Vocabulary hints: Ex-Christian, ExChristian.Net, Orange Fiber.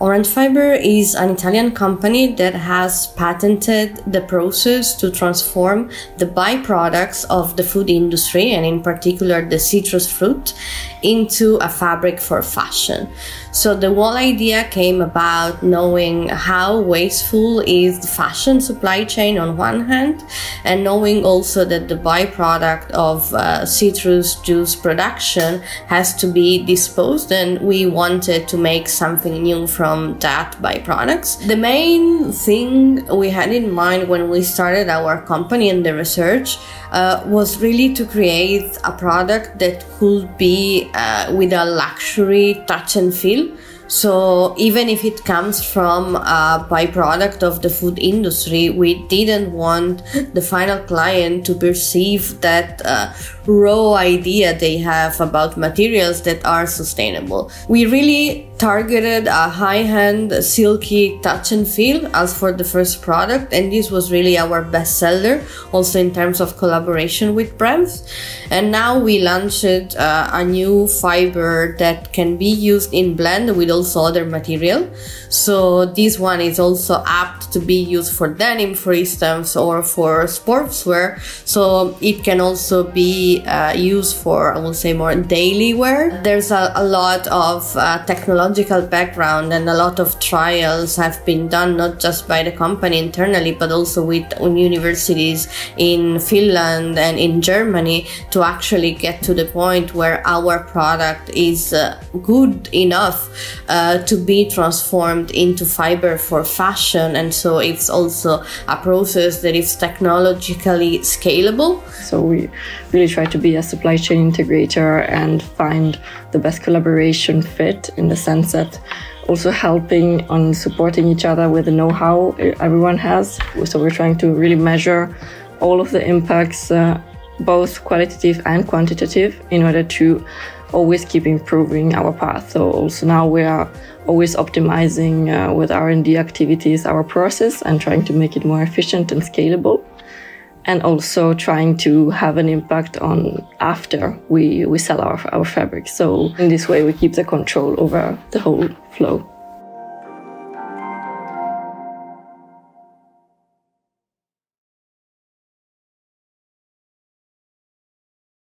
Orange Fiber is an Italian company that has patented the process to transform the byproducts of the food industry, and in particular the citrus fruit, into a fabric for fashion. So the whole idea came about knowing how wasteful is the fashion supply chain on one hand, and knowing also that the byproduct of citrus juice production has to be disposed, and we wanted to make something new from that byproducts. The main thing we had in mind when we started our company and the research was really to create a product that could be with a luxury touch and feel. So even if it comes from a byproduct of the food industry, we didn't want the final client to perceive that raw idea they have about materials that are sustainable. We really targeted a high-end silky touch and feel as for the first product, and this was really our bestseller also in terms of collaboration with brands. And now we launched a new fiber that can be used in blend with also other material. So this one is also apt to be used for denim, for instance, or for sportswear. So it can also be used for, I will say, more daily wear. There's a lot of technological background, and a lot of trials have been done, not just by the company internally, but also with universities in Finland and in Germany, to actually get to the point where our product is good enough to be transformed into fiber for fashion. And so it's also a process that is technologically scalable. So we really try to be a supply chain integrator and find the best collaboration fit, in the sense that also helping on supporting each other with the know-how everyone has. So we're trying to really measure all of the impacts, both qualitative and quantitative, in order to always keep improving our path. So also now we are always optimizing with R&D activities our process, and trying to make it more efficient and scalable, and also trying to have an impact on after we sell our fabric. So in this way we keep the control over the whole flow.